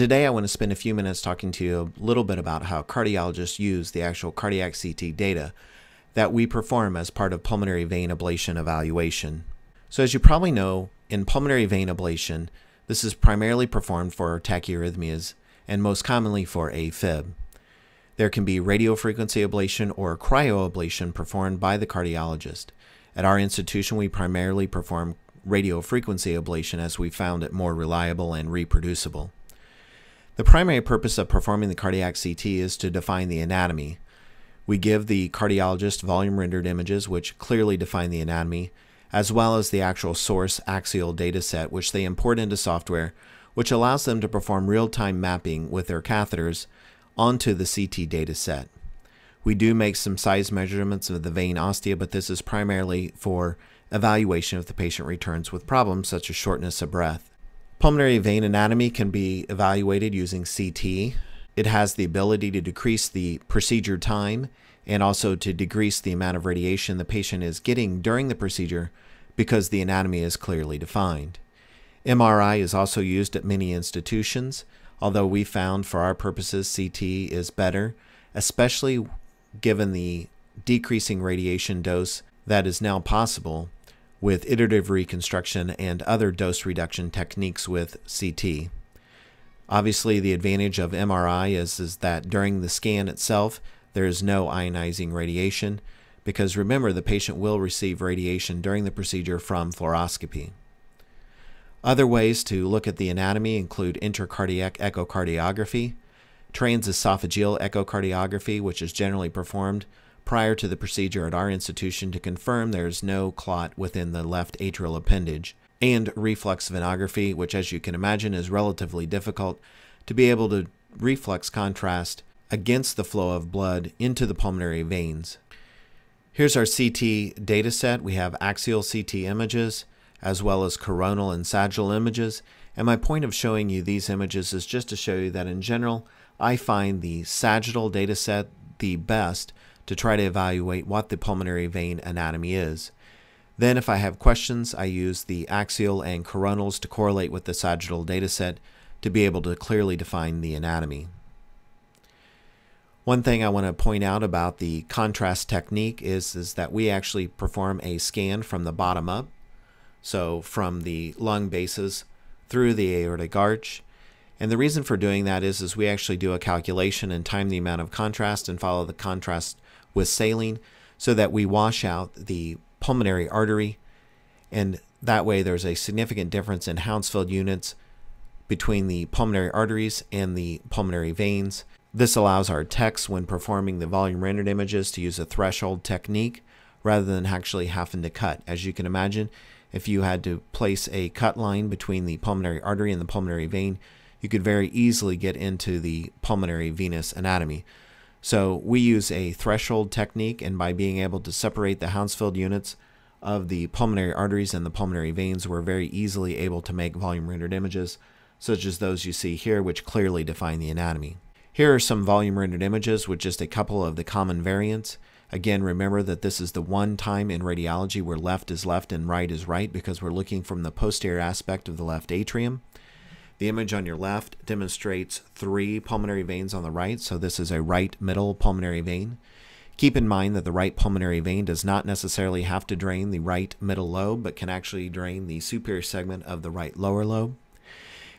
Today I want to spend a few minutes talking to you a little bit about how cardiologists use the actual cardiac CT data that we perform as part of pulmonary vein ablation evaluation. So as you probably know, in pulmonary vein ablation, this is primarily performed for tachyarrhythmias and most commonly for AFib. There can be radiofrequency ablation or cryoablation performed by the cardiologist. At our institution, we primarily perform radiofrequency ablation as we found it more reliable and reproducible. The primary purpose of performing the cardiac CT is to define the anatomy. We give the cardiologist volume-rendered images, which clearly define the anatomy, as well as the actual source axial data set, which they import into software, which allows them to perform real-time mapping with their catheters onto the CT data set. We do make some size measurements of the vein ostia, but this is primarily for evaluation if the patient returns with problems such as shortness of breath. Pulmonary vein anatomy can be evaluated using CT. It has the ability to decrease the procedure time and also to decrease the amount of radiation the patient is getting during the procedure because the anatomy is clearly defined. MRI is also used at many institutions, although we found for our purposes CT is better, especially given the decreasing radiation dose that is now possible with iterative reconstruction and other dose reduction techniques with CT. Obviously, the advantage of MRI is that during the scan itself, there is no ionizing radiation because remember, the patient will receive radiation during the procedure from fluoroscopy. Other ways to look at the anatomy include intracardiac echocardiography, transesophageal echocardiography, which is generally performed prior to the procedure at our institution to confirm there's no clot within the left atrial appendage, and reflex venography, which as you can imagine is relatively difficult to be able to reflex contrast against the flow of blood into the pulmonary veins. Here's our CT data set. We have axial CT images as well as coronal and sagittal images, and my point of showing you these images is just to show you that in general I find the sagittal data set the best to try to evaluate what the pulmonary vein anatomy is. Then if I have questions, I use the axial and coronals to correlate with the sagittal dataset to be able to clearly define the anatomy. One thing I want to point out about the contrast technique is that we actually perform a scan from the bottom up, so from the lung bases through the aortic arch. And the reason for doing that is we actually do a calculation and time the amount of contrast and follow the contrast with saline so that we wash out the pulmonary artery, and that way there's a significant difference in Hounsfield units between the pulmonary arteries and the pulmonary veins. This allows our techs when performing the volume rendered images to use a threshold technique rather than actually having to cut. As you can imagine, if you had to place a cut line between the pulmonary artery and the pulmonary vein, you could very easily get into the pulmonary venous anatomy. So we use a threshold technique, and by being able to separate the Hounsfield units of the pulmonary arteries and the pulmonary veins, we're very easily able to make volume rendered images such as those you see here, which clearly define the anatomy. Here are some volume rendered images with just a couple of the common variants. Again, remember that this is the one time in radiology where left is left and right is right because we're looking from the posterior aspect of the left atrium. The image on your left demonstrates three pulmonary veins on the right, so this is a right middle pulmonary vein. Keep in mind that the right pulmonary vein does not necessarily have to drain the right middle lobe, but can actually drain the superior segment of the right lower lobe.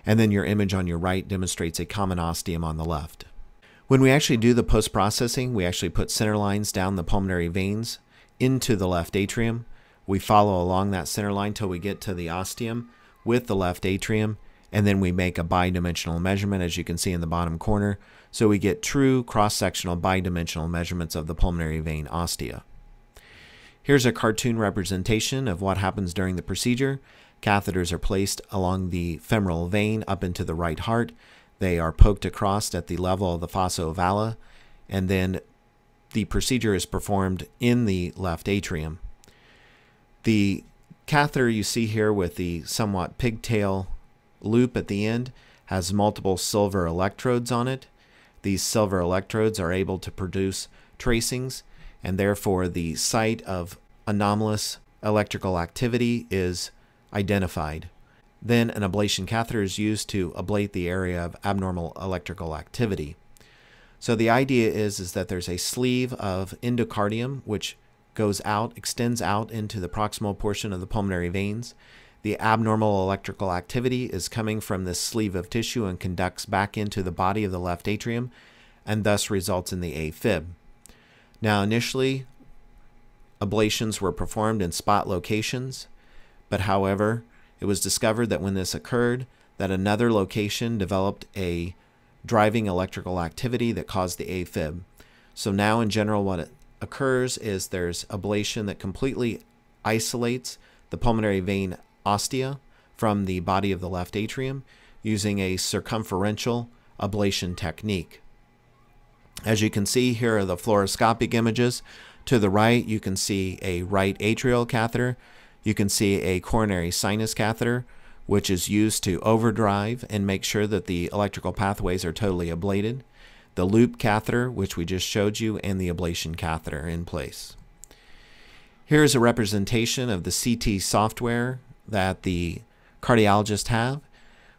And then your image on your right demonstrates a common ostium on the left. When we actually do the post-processing, we actually put center lines down the pulmonary veins into the left atrium. We follow along that center line till we get to the ostium with the left atrium, and then we make a bidimensional measurement, as you can see in the bottom corner, so we get true cross-sectional bidimensional measurements of the pulmonary vein ostia. Here's a cartoon representation of what happens during the procedure. Catheters are placed along the femoral vein up into the right heart. They are poked across at the level of the fossa ovalis, and then the procedure is performed in the left atrium. The catheter you see here with the somewhat pigtail loop at the end has multiple silver electrodes on it. These silver electrodes are able to produce tracings, and therefore the site of anomalous electrical activity is identified. Then an ablation catheter is used to ablate the area of abnormal electrical activity. So the idea is that there's a sleeve of endocardium which goes out, extends out into the proximal portion of the pulmonary veins. The abnormal electrical activity is coming from this sleeve of tissue and conducts back into the body of the left atrium and thus results in the AFib. Now initially, ablations were performed in spot locations, but however, it was discovered that when this occurred, that another location developed a driving electrical activity that caused the AFib. So now in general what occurs is there's ablation that completely isolates the pulmonary vein ostia from the body of the left atrium using a circumferential ablation technique. As you can see, here are the fluoroscopic images. To the right, you can see a right atrial catheter. You can see a coronary sinus catheter, which is used to overdrive and make sure that the electrical pathways are totally ablated, the loop catheter, which we just showed you, and the ablation catheter in place. Here is a representation of the CT software that the cardiologists have.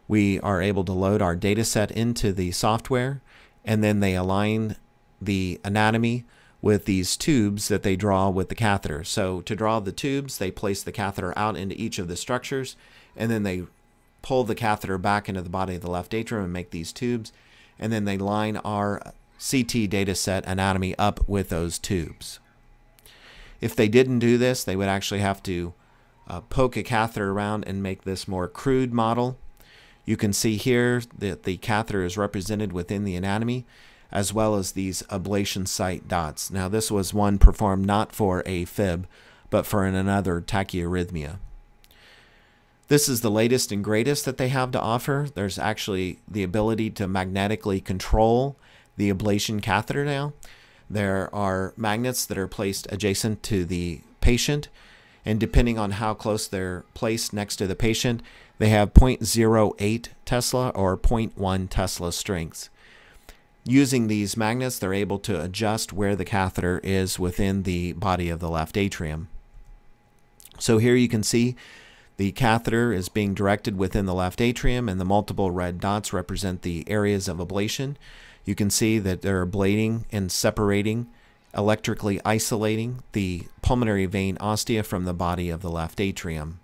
We are able to load our data set into the software, and then they align the anatomy with these tubes that they draw with the catheter. So to draw the tubes, they place the catheter out into each of the structures, and then they pull the catheter back into the body of the left atrium and make these tubes, and then they line our CT data set anatomy up with those tubes. If they didn't do this, they would actually have to poke a catheter around and make this more crude model. You can see here that the catheter is represented within the anatomy, as well as these ablation site dots. Now this was one performed not for AFib, but for another tachyarrhythmia. This is the latest and greatest that they have to offer. There's actually the ability to magnetically control the ablation catheter now. There are magnets that are placed adjacent to the patient, and depending on how close they're placed next to the patient, they have 0.08 Tesla or 0.1 Tesla strengths. Using these magnets, they're able to adjust where the catheter is within the body of the left atrium. So here you can see the catheter is being directed within the left atrium, and the multiple red dots represent the areas of ablation. You can see that they're ablating and separating, electrically isolating the pulmonary vein ostia from the body of the left atrium.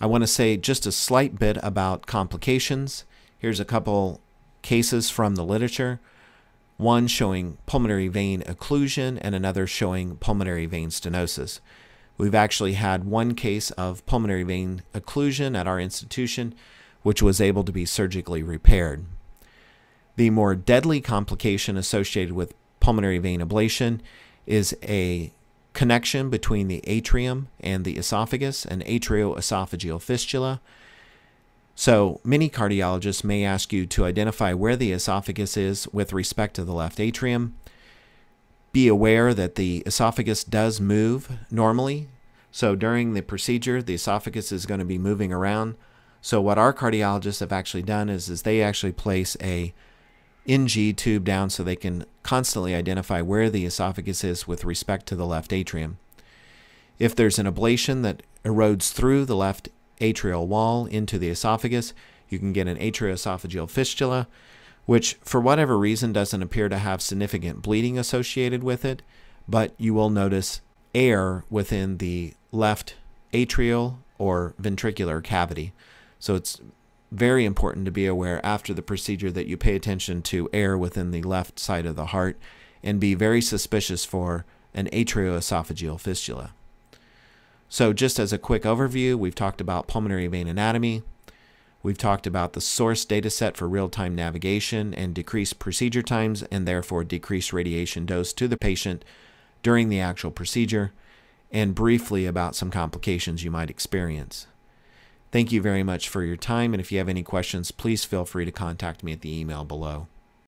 I want to say just a slight bit about complications. Here's a couple cases from the literature, one showing pulmonary vein occlusion and another showing pulmonary vein stenosis. We've actually had one case of pulmonary vein occlusion at our institution, which was able to be surgically repaired. The more deadly complication associated with pulmonary vein ablation is a connection between the atrium and the esophagus, an atrioesophageal fistula. So many cardiologists may ask you to identify where the esophagus is with respect to the left atrium. Be aware that the esophagus does move normally. So during the procedure, the esophagus is going to be moving around. So what our cardiologists have actually done is they actually place a NG tube down so they can constantly identify where the esophagus is with respect to the left atrium. If there's an ablation that erodes through the left atrial wall into the esophagus, you can get an atrioesophageal fistula, which for whatever reason doesn't appear to have significant bleeding associated with it, but you will notice air within the left atrial or ventricular cavity. So it's very important to be aware after the procedure that you pay attention to air within the left side of the heart and be very suspicious for an atrioesophageal fistula. So just as a quick overview, we've talked about pulmonary vein anatomy, we've talked about the source data set for real-time navigation and decreased procedure times and therefore decreased radiation dose to the patient during the actual procedure, and briefly about some complications you might experience. Thank you very much for your time, and if you have any questions, please feel free to contact me at the email below.